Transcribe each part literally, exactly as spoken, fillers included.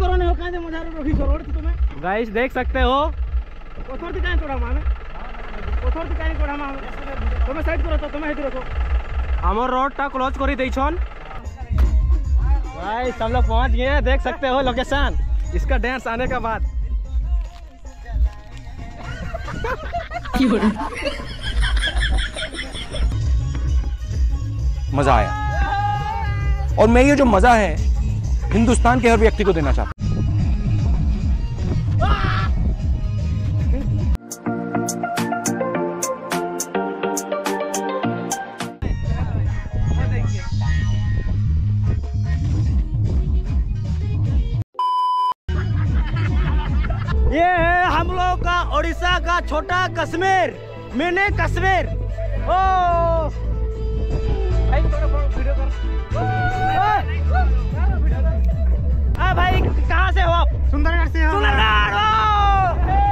Guys देख सकते हो हमर रोड टा क्लोज कर दी छन। गाइस हम लोग पहुँच गए, देख सकते हो लोकेशन, इसका डांस आने के बाद मजा आया और मैं ये जो मजा है हिंदुस्तान के हर व्यक्ति को देना चाहता हूं। ये है हम लोग का ओडिशा का छोटा कश्मीर, मिनी कश्मीर। ओ भाई थोड़ा वीडियो कर। आ भाई कहाँ से हो आप? सुंदरगढ़ से हो। सुंदरगढ़ हो,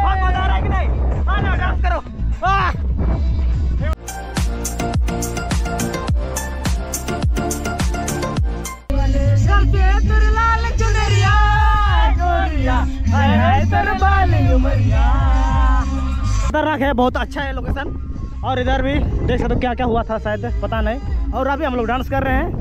बहुत मजा आ रहा है कि नहीं? हाँ ना, डांस करो। वाह है, बहुत अच्छा है लोकेशन। और इधर भी देख सकते हो क्या क्या हुआ था, शायद पता नहीं। और अभी हम लोग डांस कर रहे हैं।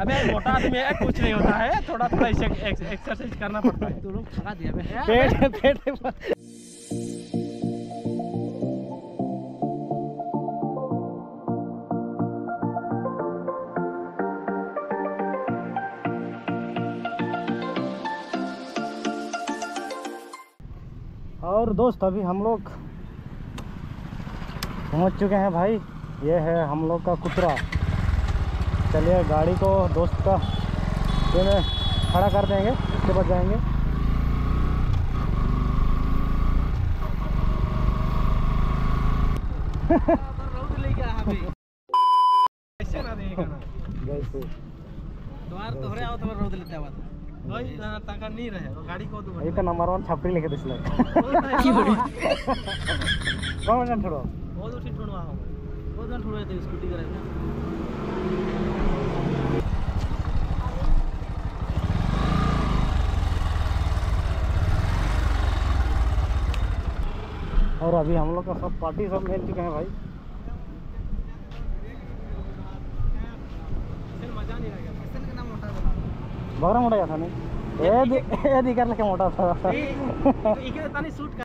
अबे मोटा आदमी है, कुछ नहीं होता है, थोड़ा थोड़ा एक्सरसाइज करना पड़ता है। तू लोग थका दिया पेट पेट। और दोस्त अभी हम लोग पहुंच चुके हैं भाई। ये है हम लोग का कुतरा। चलिए गाड़ी को दोस्त का ये में खड़ा कर देंगे, उसके बाद जाएंगे। द्वार तो आओ तो रोड लेता है नहीं रहे गाड़ी को। तो नंबर वन छपरी लेके दिसला कौन जन छोड़ो वो उठी छोड़वा हो वो जन छोड़े तो स्कूटी करे ना। और अभी हम लोग का सब पार्टी सब मिल चुके हैं भाई। मजा नहीं आएगा बगरा मोटा था नहीं ए ए दिखा लगे मोटा था इके तनी शूट कर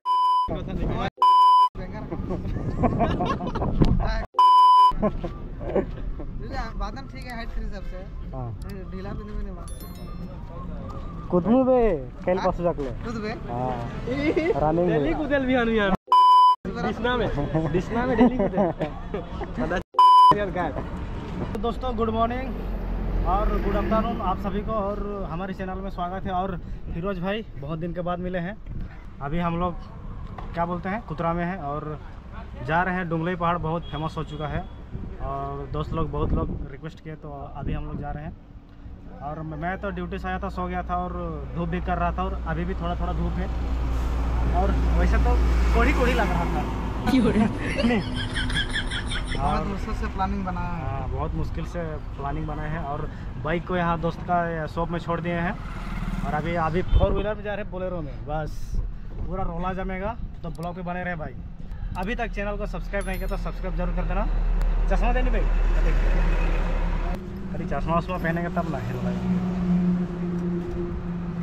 बादन ठीक है हाइट थ्री सबसे। हां ढीला बिंदु में नहीं कुदमु बे खेल पसु जकले कुद बे। हां रनिंग डेली कुदल भी हनु यार दिसना में दिसना में डेली कुदल यार गाइस। दोस्तों गुड मॉर्निंग और गुड आफ्टरनून आप सभी को, और हमारे चैनल में स्वागत है। और फिरोज भाई बहुत दिन के बाद मिले हैं। अभी हम लोग क्या बोलते हैं कुतरा में हैं और जा रहे हैं डूंगलाई पहाड़, बहुत फेमस हो चुका है। और दोस्त लोग बहुत लोग रिक्वेस्ट किए तो अभी हम लोग जा रहे हैं। और मैं तो ड्यूटी से आया था, सो गया था और धूप भी कर रहा था, और अभी भी थोड़ा थोड़ा धूप है। और वैसे तो कोड़ी कोड़ी लग रहा था नहीं, बहुत मुश्किल से प्लानिंग बनाया है। हाँ बहुत मुश्किल से प्लानिंग बनाए हैं। और बाइक को यहाँ दोस्त का शॉप में छोड़ दिए हैं और अभी अभी फोर व्हीलर में जा रहे हैं बोलेरो में। बस पूरा रोला जमेगा, तो ब्लॉग पे बने रहे भाई। अभी तक चैनल को सब्सक्राइब नहीं किया तो सब्सक्राइब जरूर कर देना। चश्मा देनी भाई, अरे चश्मा वश्मा पहनेंगे तब ना भाई।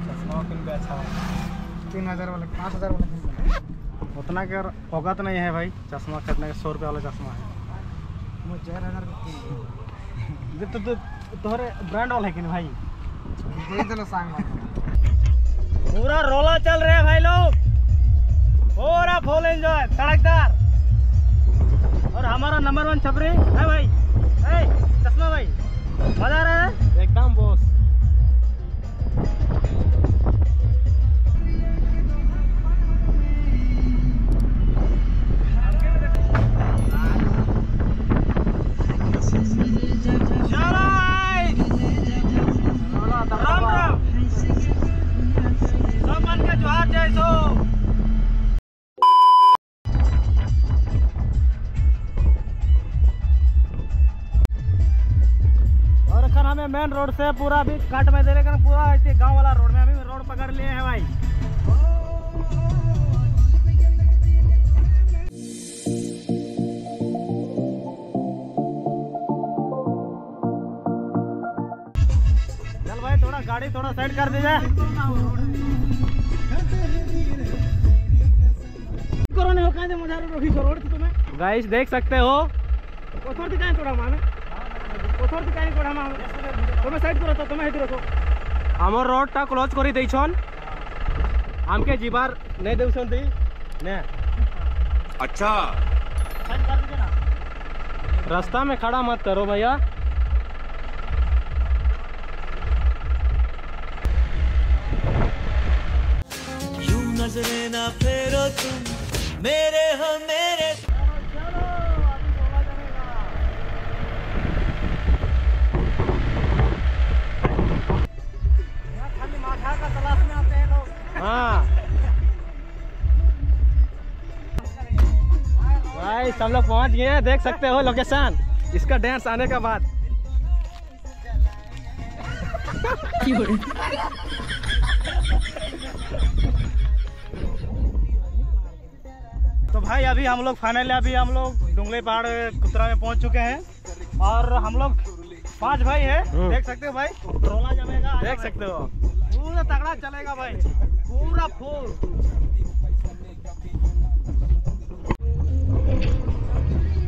चश्मा भी अच्छा है, तीन हज़ार वाले पाँच हज़ार वाले उतना के औकात नहीं है भाई चश्मा खरीदने का। सौ रुपये वाला चश्मा है तो तो तोहरे ब्रांड वाला है कि नहीं भाई? पूरा रोला चल रहे हैं भाई लोग, पूरा फुल एंजॉय सड़कदार। और हमारा नंबर वन छपरी है भाई। ए चश्मा भाई मजा आ रहा है एकदम बॉस। में मेन रोड से पूरा अभी काट में थे, लेकिन पूरा ऐसे गांव वाला रोड में अभी रोड पकड़ लिए हैं भाई। चल भाई थोड़ा गाड़ी थोड़ा साइड कर दीजिए। गाइस देख सकते हो थोड़ा माने हमर रोड टा क्लोज कर देछन, हमके जीवार नहीं देउसन दी ने। अच्छा रास्ता में खड़ा मत करो भैया। यूं नजरें ना फेरो तुम मेरे हो मेरे। हम लोग पहुंच गए हैं, देख सकते हो लोकेशन। इसका डांस आने के बाद तो भाई अभी हम लोग फाइनली अभी हम लोग डूंगलाई पहाड़ कुतरा में पहुंच चुके हैं और हम लोग पांच भाई हैं। देख सकते हो भाई रोला जमेगा, देख सकते हो पूरा तगड़ा चलेगा भाई, पूरा फूल।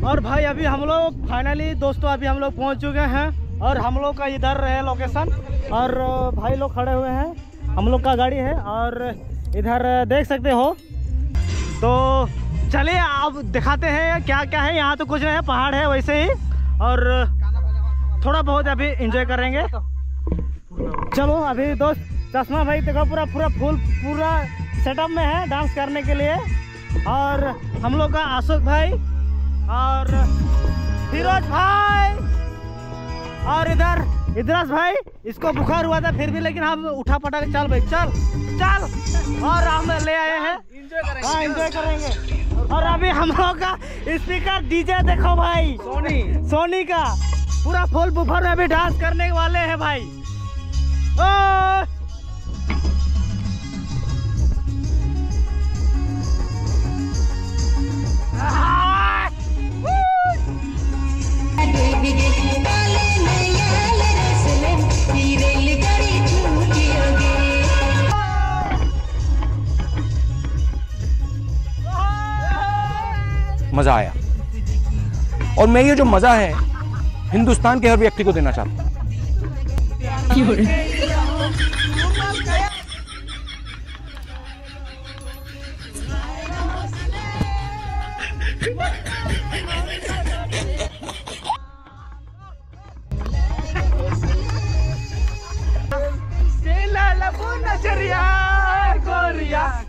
और भाई अभी हम लोग फाइनली दोस्तों अभी हम लोग पहुंच चुके हैं और हम लोग का इधर है लोकेशन और भाई लोग खड़े हुए हैं, हम लोग का गाड़ी है और इधर देख सकते हो। तो चलिए अब दिखाते हैं क्या क्या है यहाँ। तो कुछ नहीं है, पहाड़ है वैसे ही और थोड़ा बहुत अभी एंजॉय करेंगे। चलो अभी दोस्त चश्मा भाई देखो पूरा पूरा फुल पूरा सेटअप में है डांस करने के लिए और हम लोग का अशोक भाई और फिरोज भाई और इधर इद्रास भाई, इसको बुखार हुआ था फिर भी लेकिन हम उठा पटा के चल भाई चल चल और हम ले आए हैं एंजॉय करेंगे। हाँ एंजॉय करेंगे। और अभी हम लोग का स्पीकर डीजे देखो भाई सोनी सोनी का पूरा फुल बुफर में भी डांस करने वाले हैं भाई। ओ मज़ा आया और मैं ये जो मज़ा है हिंदुस्तान के हर व्यक्ति को देना चाहता हूँ।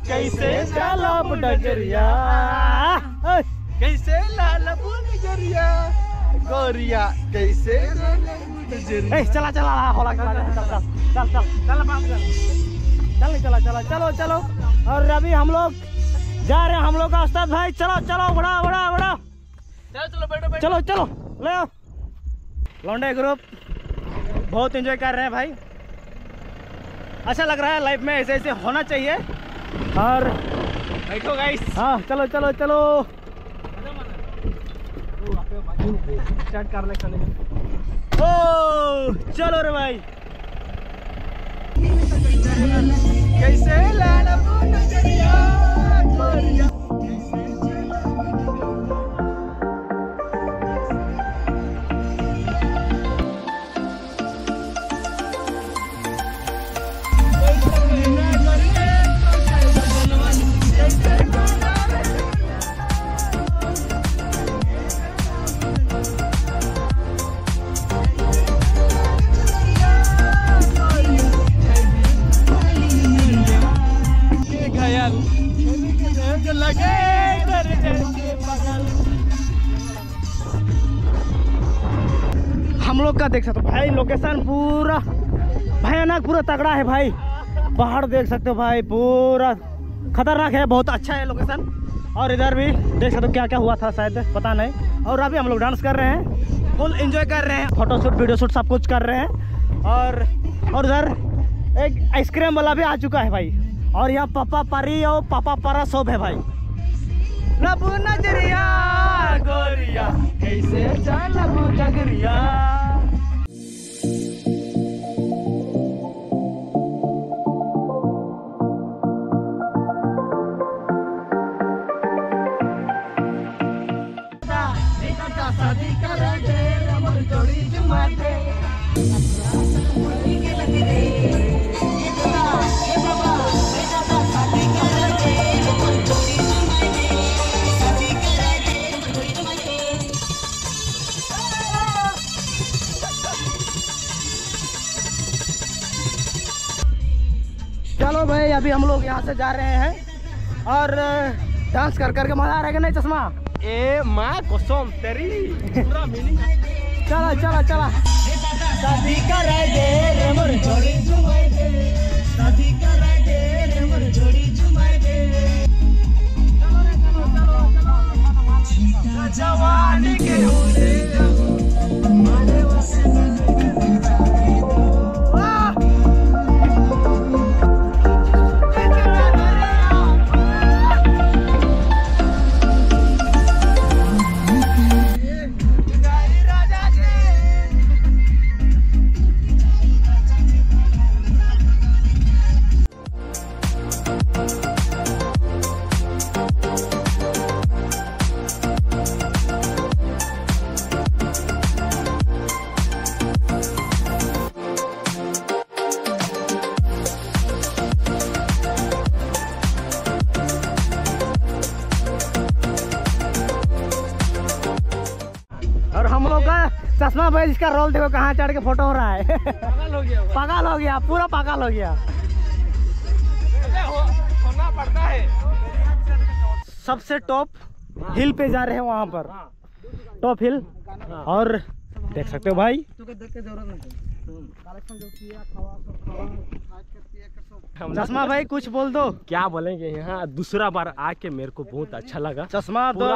कैसे कैसे लालबू नजरिया गोरिया कैसे नजरिया। ए चला चला होला चला चला चल चल चल बाप चल चल चला चला चलो चलो। और अभी हम लोग जा रहे हैं हम लोग का उस्ताद भाई। चलो चलो बड़ा बड़ा बड़ा चलो चलो बैठो चलो चलो ले आओ लौंडे ग्रुप। बहुत एंजॉय कर रहे हैं भाई, अच्छा लग रहा है। लाइफ में ऐसे ऐसे होना चाहिए। और बैठो गाइस। हाँ चलो चलो चलो स्टार्ट कर ले चले। ओ चलो रे भाई कैसे लाना नजरिया गोरिया। हम लोग का देख सकते हो भाई लोकेशन पूरा भयानक पूरा तगड़ा है भाई। पहाड़ देख सकते हो भाई पूरा खतरनाक है, बहुत अच्छा है लोकेशन। और इधर भी देख सकते हो क्या क्या हुआ था शायद पता नहीं। और अभी हम लोग डांस कर रहे हैं, फुल एंजॉय कर रहे हैं, फोटोशूट वीडियो शूट सब कुछ कर रहे हैं। और और उधर एक आइसक्रीम वाला भी आ चुका है भाई। और यहाँ पापा पारी और पापा पारा सब है भाई। लबू नजरिया गोरिया कैसे चलबू जगरिया। चलो भाई अभी हम लोग यहाँ से जा रहे हैं और डांस कर करके मजा आ रहा है कि नहीं चश्मा ए माँ कसम तेरी पूरा मीनिंग। चला चला चला शादी कराए दे रे मोर जोड़ी जुमाए दे, शादी कराए दे रे मोर जोड़ी जुमाए दे। चलो रे चलो चलो चलो सीधा जवानी के होले माने वसे चश्मा भाई जिसका रोल देखो कहाँ चढ़ के फोटो हो रहा है। पागल हो गया, पागल हो गया, पूरा पागल हो गया। हो, होना पड़ता है। सबसे टॉप हिल पे जा रहे हैं, वहाँ पर टॉप हिल। और देख सकते हो भाई चश्मा भाई कुछ बोल दो। क्या बोलेंगे यहाँ दूसरा बार आके मेरे को बहुत अच्छा लगा चश्मा। तो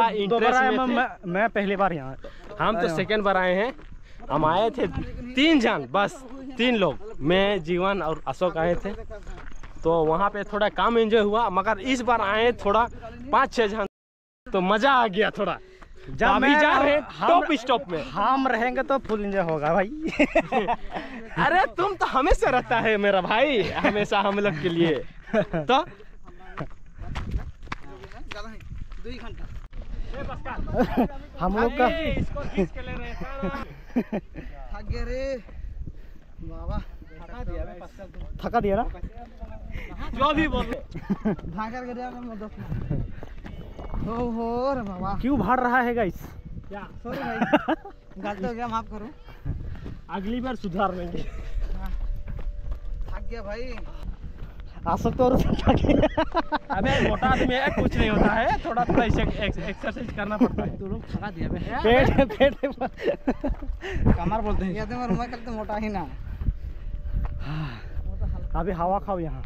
मैं, मैं पहली बार यहाँ, हम तो सेकंड बार आए हैं। हम आए थे तीन जन, बस तीन लोग, मैं जीवन और अशोक आए थे। तो वहाँ पे थोड़ा काम एंजॉय हुआ, मगर इस बार आए थोड़ा पाँच छः जन तो मजा आ गया थोड़ा। जा रहे टॉप स्टॉप में हम रहेंगे तो फुल इंजॉय होगा भाई। अरे तुम तो हमेशा रहता है मेरा भाई, हमेशा हम लोग के लिए। तो हम लोग का थका दिया ना जो भी बोल। हो हो रे बाबा क्यों भाड़ रहा है गाइस? क्या सॉरी भाई, गलती हो गया, माफ करो, अगली बार सुधार लेंगे। थक गया भाई आसक तो और अबे मोटा आदमी है कुछ नहीं होता है, थोड़ा थोड़ा एक्सरसाइज करना पड़ता है। तू लोग थका दिया बे पेट पेट कमर बोलते हैं। याद है मैं कल तो मोटा ही ना। अभी हवा खाओ यहाँ।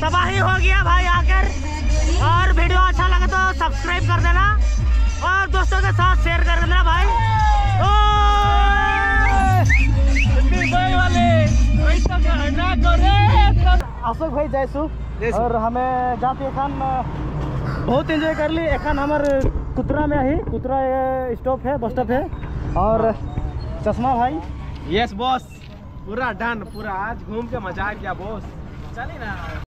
तबाही हो गया भाई आकर। और वीडियो अच्छा लगे तो सब्सक्राइब कर देना और दोस्तों के साथ शेयर कर देना भाई। अशोक भाई जयसु और हमें जाते एखन बहुत एंजॉय कर ली। एखन हमार कुतरा में ही कुतरा स्टॉप है, बस स्टॉप है। और चश्मा भाई यस बॉस पूरा डन, पूरा आज घूम के मजा आ गया बॉस। चलिए ना।